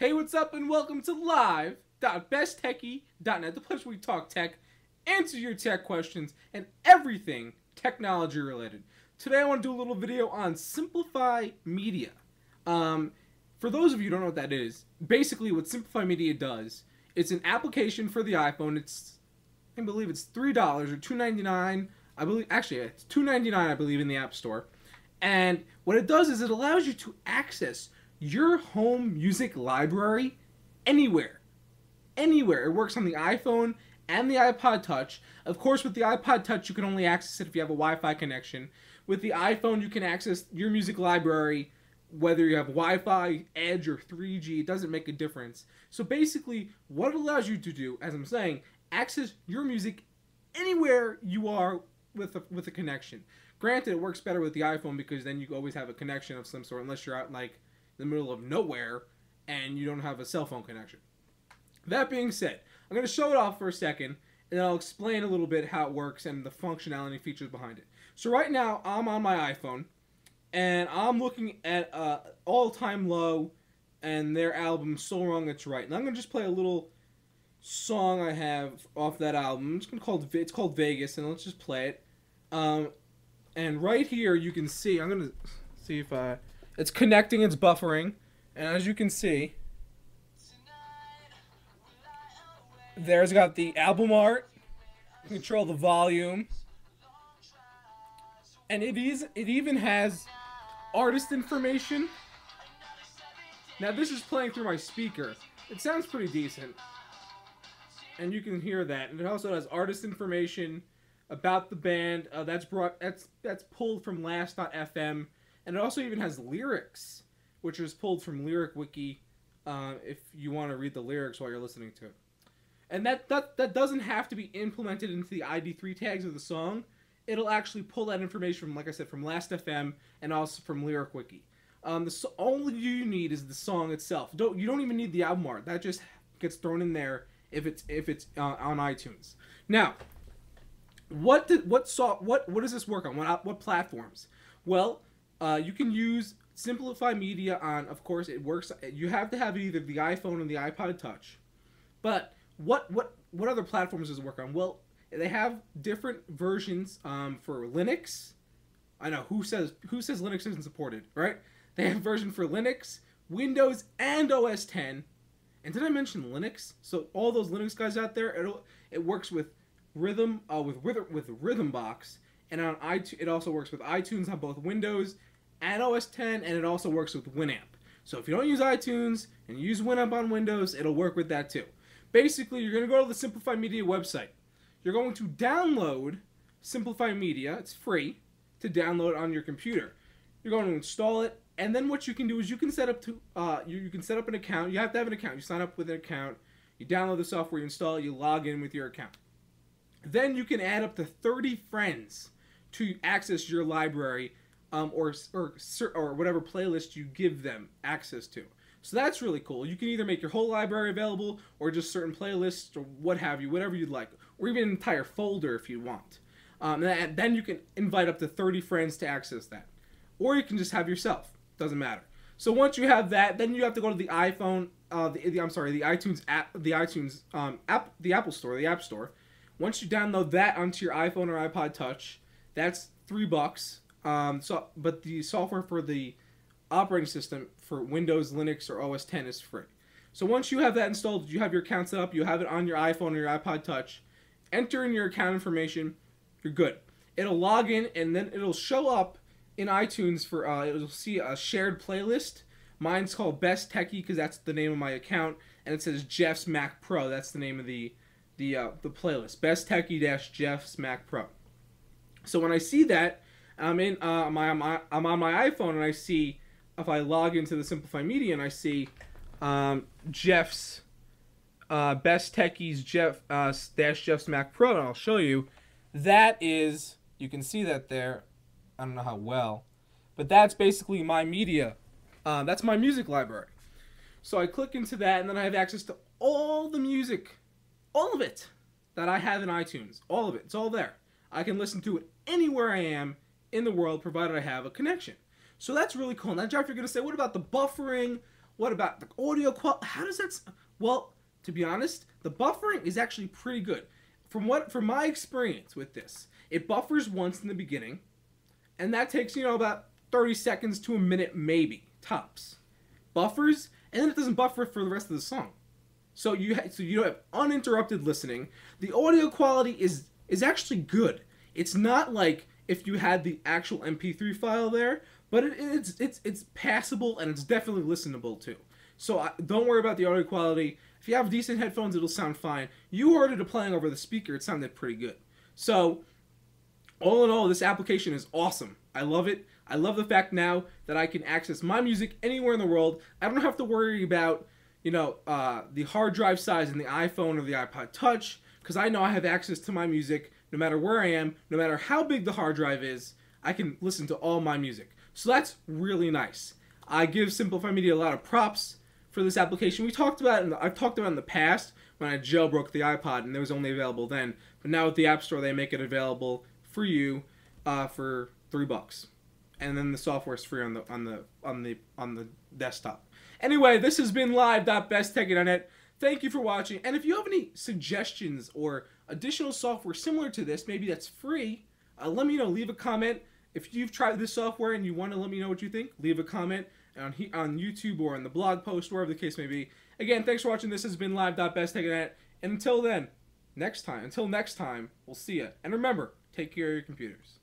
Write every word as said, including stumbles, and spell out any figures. Hey, what's up, and welcome to live dot best techie dot net, the place where we talk tech, answer your tech questions, and everything technology related. Today I want to do a little video on Simplify Media. Um, for those of you who don't know what that is, basically what Simplify Media does, it's an application for the iPhone. It's, I believe it's three dollars or two ninety-nine. I believe, actually, it's two ninety-nine, I believe, in the App Store. And what it does is it allows you to access your home music library anywhere. Anywhere. It works on the iPhone and the iPod Touch. Of course, with the iPod Touch, you can only access it if you have a Wi-Fi connection. With the iPhone, you can access your music library, whether you have Wi-Fi, Edge, or three G. It doesn't make a difference. So basically, what it allows you to do, as I'm saying, access your music anywhere you are with a, with a connection. Granted, it works better with the iPhone because then you always have a connection of some sort, unless you're out, like, the middle of nowhere and you don't have a cell phone connection. That being said, I'm going to show it off for a second and I'll explain a little bit how it works and the functionality features behind it. So right now I'm on my iPhone and I'm looking at uh, All Time Low and their album So Wrong It's Right. And I'm going to just play a little song I have off that album. I'm just going to call it, it's called Vegas, and let's just play it. Um, and right here you can see, I'm going to see if I... It's connecting, it's buffering, and as you can see, there's got the album art, control the volume, and it is it even has artist information. Now this is playing through my speaker. It sounds pretty decent, and you can hear that. And it also has artist information about the band. Uh, that's brought that's that's pulled from Last dot f m. And it also even has lyrics, which was pulled from Lyric Wiki, uh, if you want to read the lyrics while you're listening to it. And that, that, that doesn't have to be implemented into the I D three tags of the song. It'll actually pull that information from, like I said, from Last dot f m and also from Lyric Wiki. Um, the so all you need is the song itself. Don't, you don't even need the album art. That just gets thrown in there if it's if it's uh, on iTunes. Now, what did what saw what what does this work on? What what platforms? Well, Uh, you can use Simplify Media on, of course, it works. You have to have either the iPhone or the iPod Touch. But what what what other platforms does it work on? Well, they have different versions um, for Linux. I know who says who says Linux isn't supported, right? They have a version for Linux, Windows, and O S ten. And did I mention Linux? So all those Linux guys out there, it it works with Rhythm uh, with with Rhythmbox, and on iTunes. It also works with iTunes on both Windows and O S ten, and it also works with Winamp. So if you don't use iTunes and you use Winamp on Windows, it'll work with that too. Basically, you're going to go to the Simplify Media website. You're going to download Simplify Media. It's free to download on your computer. You're going to install it, and then what you can do is you can set up to uh, you, you can set up an account. You have to have an account. You sign up with an account. You download the software, you install it, you log in with your account. Then you can add up to thirty friends to access your library. Um, or, or or whatever playlist you give them access to. So that's really cool. You can either make your whole library available or just certain playlists or what have you, whatever you'd like, or even an entire folder if you want. Um, and then you can invite up to thirty friends to access that. Or you can just have yourself. Doesn't matter. So once you have that, then you have to go to the iPhone, uh, the, the, I'm sorry, the iTunes app, the iTunes um, app, the Apple Store, the App Store. Once you download that onto your iPhone or iPod Touch, that's three bucks. Um, so, but the software for the operating system for Windows, Linux, or O S ten is free. So once you have that installed, you have your account set up, you have it on your iPhone or your iPod Touch, enter in your account information, you're good. It'll log in, and then it'll show up in iTunes for, uh, it'll see a shared playlist. Mine's called Best Techie because that's the name of my account, and it says Jeff's Mac Pro. That's the name of the, the, uh, the playlist, Best Techie-Jeff's Mac Pro. So when I see that, I'm in. Uh, my, my I'm on my iPhone, and I see if I log into the Simplify Media, and I see um, Jeff's uh, Best Techies Jeff uh, dash Jeff's Mac Pro, and I'll show you. That is, you can see that there. I don't know how well, but that's basically my media. Uh, that's my music library. So I click into that, and then I have access to all the music, all of it that I have in iTunes. All of it. It's all there. I can listen to it anywhere I am in the world, provided I have a connection. So that's really cool. Now, Jeff, you're going to say, what about the buffering? What about the audio quality? How does that? Well, to be honest, the buffering is actually pretty good. From what, from my experience with this, it buffers once in the beginning, and that takes, you know, about thirty seconds to a minute, maybe, tops. Buffers, and then it doesn't buffer for the rest of the song. So you ha so you don't have uninterrupted listening. The audio quality is is actually good. It's not like if you had the actual M P three file there, but it, it's it's it's passable and it's definitely listenable too. So I, don't worry about the audio quality. If you have decent headphones, it'll sound fine. You heard it playing over the speaker, it sounded pretty good. So, all in all, this application is awesome. I love it. I love the fact now that I can access my music anywhere in the world. I don't have to worry about, you know, uh, the hard drive size in the iPhone or the iPod Touch, because I know I have access to my music no matter where I am, no matter how big the hard drive is, I can listen to all my music. So that's really nice. I give Simplify Media a lot of props for this application. We talked about it in the, I've talked about it in the past when I jailbroke the iPod and it was only available then, but now at the App Store they make it available for you uh, for three bucks, and then the software is free on the on the on the on the desktop. Anyway, this has been live dot best techie dot net. Thank you for watching, and if you have any suggestions or additional software similar to this, maybe that's free, uh, let me know. Leave a comment if you've tried this software and you want to let me know what you think. Leave a comment on he on YouTube or on the blog post, wherever the case may be. Again, thanks for watching. This has been live dot best techie dot net. And until then, next time, until next time, we'll see ya. And remember, take care of your computers.